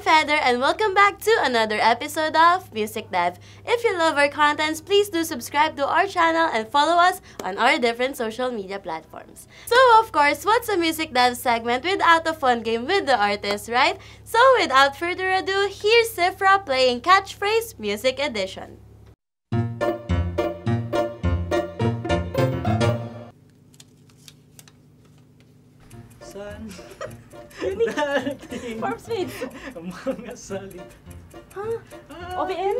I'm Feather and welcome back to another episode of Music Dive. If you love our contents, please do subscribe to our channel and follow us on our different social media platforms. So of course, what's a Music Dive segment without a fun game with the artist, right? So without further ado, here's Cifra playing Catchphrase Music Edition. San darating Four of Spades mga salita. OPM?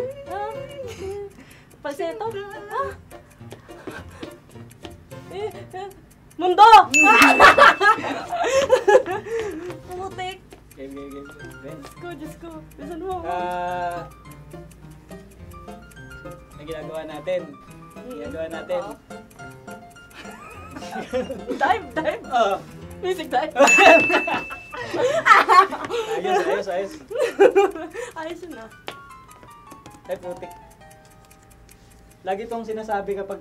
Falsetto? Mundo! Putik! Game. Diyos ko. Bisan mo. Ang ginagawa natin. Dive! Music Dive! Ayos! Ayos na. Ay, putik. Lagi itong sinasabi kapag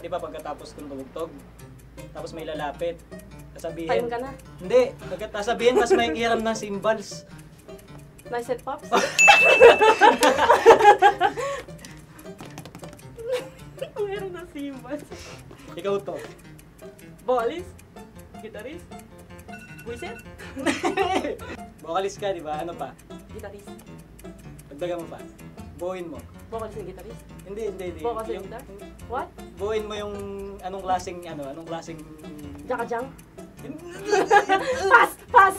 di ba pagkatapos kong bumugtog, tapos may lalapit, sasabihin. Time ka na? Hindi, sasabihin mas may hiram ng cymbals. Nice and pops? Mayroon ng cymbals. Ikaw to. Bolis? Gitarist? Buisit? Vocalist ka, di ba? Ano pa? Gitarist. Pagdagan mo pa. Bowin mo. Vocalist and gitarist? Hindi. Vocalist and guitar? What? Bowin mo yung anong klaseng... Jaka-jang? Pass!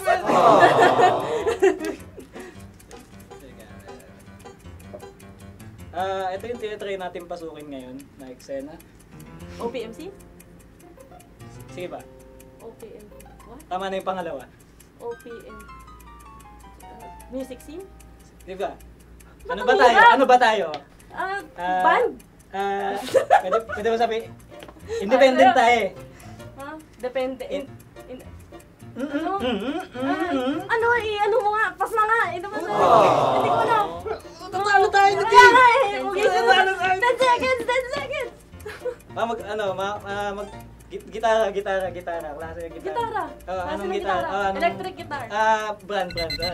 Ito yung tinatry natin pasukin ngayon na eksena. OPMC? Sige ba? OPM. What? Tama na yung pangalawa. OPM. Music scene? Di ba? Ano ba tayo? Band? Pwede mo sabi, independent tayo eh. Huh? Depende. Ano mo nga? Pas na nga. Ito ba na? Hindi ko alam. Ano tayo na team? Okay, 10 seconds! Gitara. Klase ng gitara. Anong gitara? Electric guitar. Brand. Okay.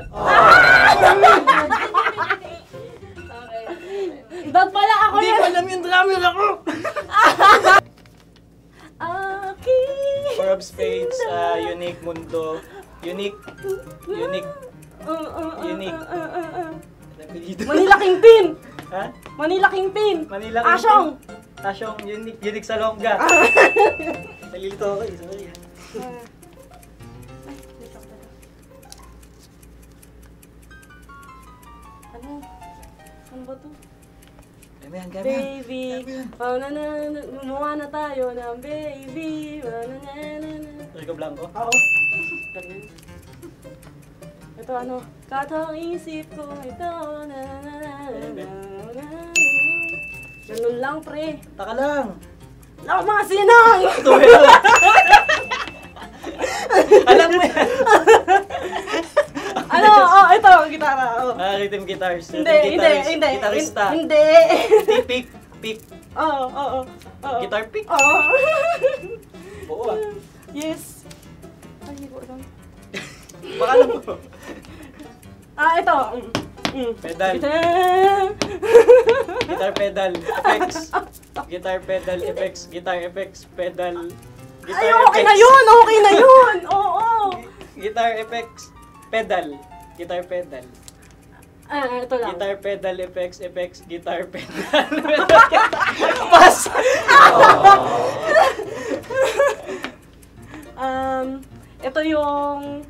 Dad pala ako. Hindi ko alam yung drummer ako. Okay. Four of Spades, Unique Mundo. Unique. Manila Kingpin. Ha? Manila Kingpin. Asyong Unique Salonga. Nalilito ako eh. Sorry ah. Ano ba ito? Baby. Gumawa na tayo ng baby. Rico Blanco? Oo. Ito ano? Katong isip ko ito. Ganun lang, pre. Taka lang. Lako mga sinang! Alam mo yan. Ano? Oh, ito ang gitara. Rhythm guitars. Hindi. Gitarista. Hindi. Pick. Oo. Guitar pick? Oo. Oo ah. Yes. Ay, hindi ko alam. Baka alam mo. Ito. Pedal. Guitar pedal effects. Ay, okay na yun! Oo! Guitar effects, pedal. Ito lang. Guitar pedal effects, guitar pedal. Pass! Ito yung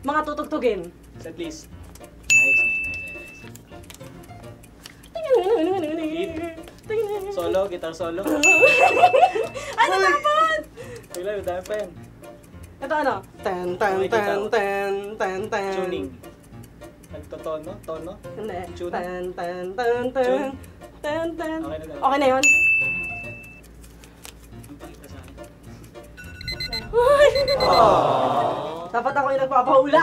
mga tutugtugin. Set list. Solo, guitar solo. Ano dapat? Wala, dami pa yan. Ito ano? Tan. Tuning. Tono? Hindi. Tan. Okay na yun. Dapat ako yung nagpapaula.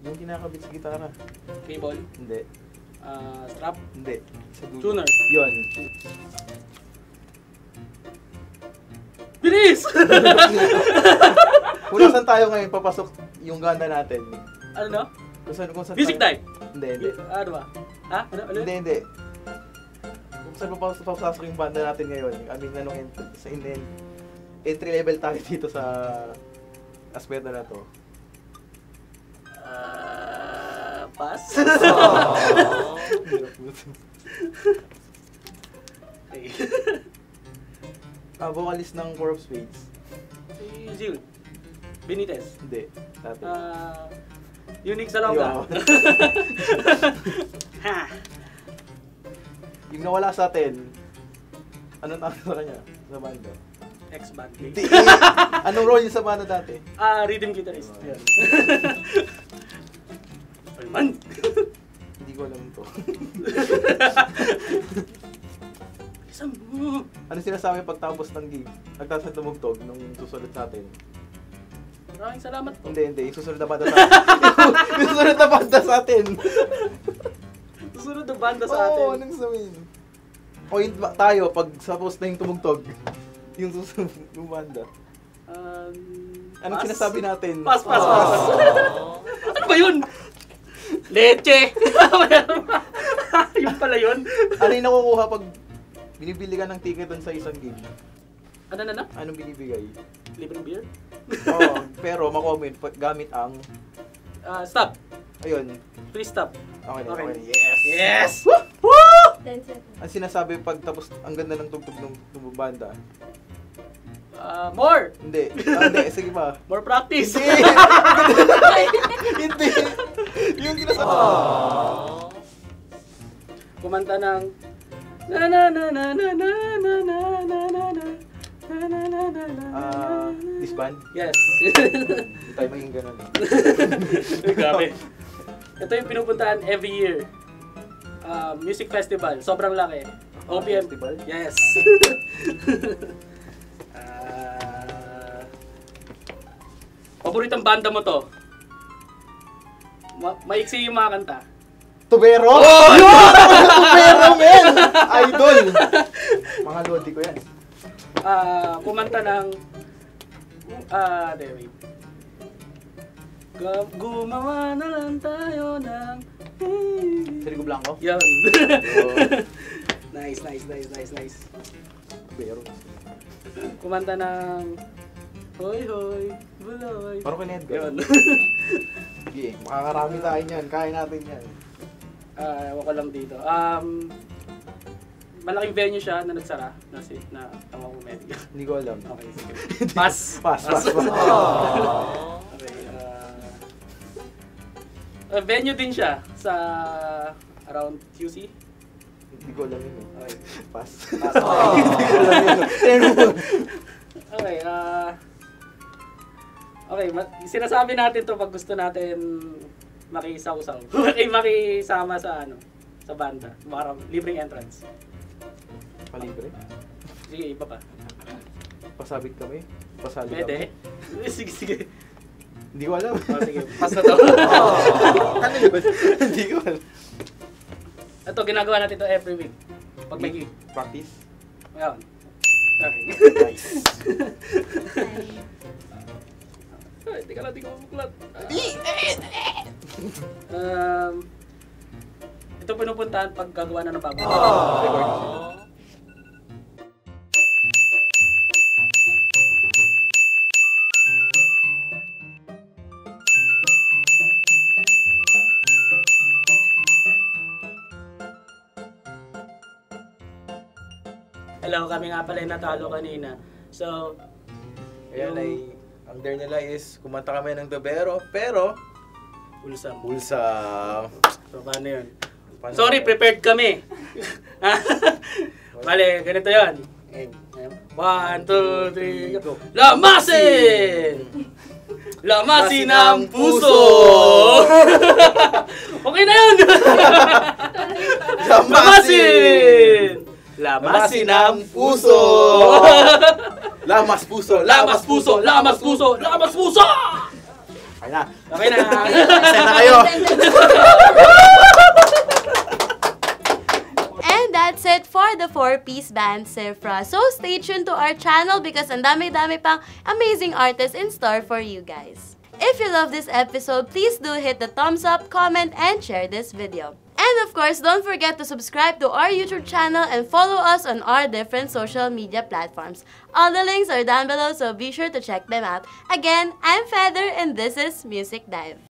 Yung kinakabit sa gitara. Cable? Hindi. Trap? Hindi. Tuner? Yun. Bilis! Kung saan tayo ngayon papasok yung ganda natin? Ano na? Kung saan Music Dive? Hindi. Ano ba? Ha? Ano? Hindi. Kung saan papasok yung banda natin ngayon? I mean, anong entry level tayo dito sa aspeto na to? Pass? Oh. Okay. Vocalist ng Corps of Spades. Si Jill. Benitez. Hindi. Dati. Unique Salonga. Ha! Yung nawala sa atin, anong tawag sa kanya? Sa banda? Ex-band. Hindi. Anong role niya sa banda dati? Rhythm guitarist. Yan. Man! Hindi ko alam ito. Ano sinasabi pagtapos ng gig? Nagtapos na tumugtog nung susunod natin? Maraming salamat po. Hindi. Susunod na banda sa atin. Susunod na banda sa atin. Susunod na banda sa atin. Oo, anong sabihin? Point tayo pag tapos na yung tumugtog. Yung susunod na banda. Anong sinasabi natin? Pass. Ano ba yun? Leche! Yung pala yun. Ano yung nakukuha pag binibili ka ng ticket dun sa isang gig? Ano? Anong binibigay? Libreng beer? Oo, pero makomment gamit ang... stop. Ayun. Free stop. Okay. Yes! Woo! Ang sinasabi pag tapos ang ganda ng tugtog ng banda? More! Hindi. Sige pa. More practice! Hindi! Yung ginasabi. Kumanta ng disband? Yes. Hindi tayo maging ganun. Grabe. Ito yung pinupuntahan every year. Music Festival. Sobrang laki. OPM. Yes. Paboritong banda mo to. Maiksi yung mga kanta. Tubero? Oh! Yun! Tubero, men! Idol! Mga lodi ko yan. Kumanta ng... there we go. Gumawa na lang tayo ng... Sergio Blanco? Yan. Nice. Tubero. Kumanta ng... Hoy, buloy. Parang kanihad ka. Yun. Sige, makakarami tayo yan. Kaya natin yan. Ewan ko lang dito. Malaking venue siya na nagsara. Na tawang komedya. Hindi ko alam. Okay, sige. Pass. Okay, venue din siya sa around QC. Hindi ko alam yun. Okay. Pass. Hindi ko alam yun. Okay, okay, sinasabi natin to pag gusto natin makisaw-saw. Makisama sa sa banda. Para libreng entrance. Palibre? Sige, iba pa. Pasabit kami? Pasali kami? Pwede. Sige. Hindi ko alam. Oh, sige, pass na to. Ano yun? Hindi ko alam. Ito, ginagawa natin to every week. Pag may gig. Practice? Ngayon. Okay. Nice. Ay, teka lang, buklat. Ito pinupuntahan pag gagawa na ng bago. Hello, kami nga pala yung natalo kanina. So, ayan ay... Ang dare nila is kumanta kami ng Tubero, pero... Ulsa. So, paano yun? Sorry, prepared kami. Bale, ganito yun. 1, 2, 3, go. Lamasin! Lamasin ang puso! Okay na yun! Lamasin ang puso! Lamas puso! Okay na! Send na kayo! that's it for the 4-piece band Cifra. So stay tuned to our channel because ang dami-dami pang amazing artists in store for you guys. If you love this episode, please do hit the thumbs up, comment, and share this video. And of course, don't forget to subscribe to our YouTube channel and follow us on our different social media platforms. All the links are down below, so be sure to check them out. Again, I'm Feather and this is Music Dive.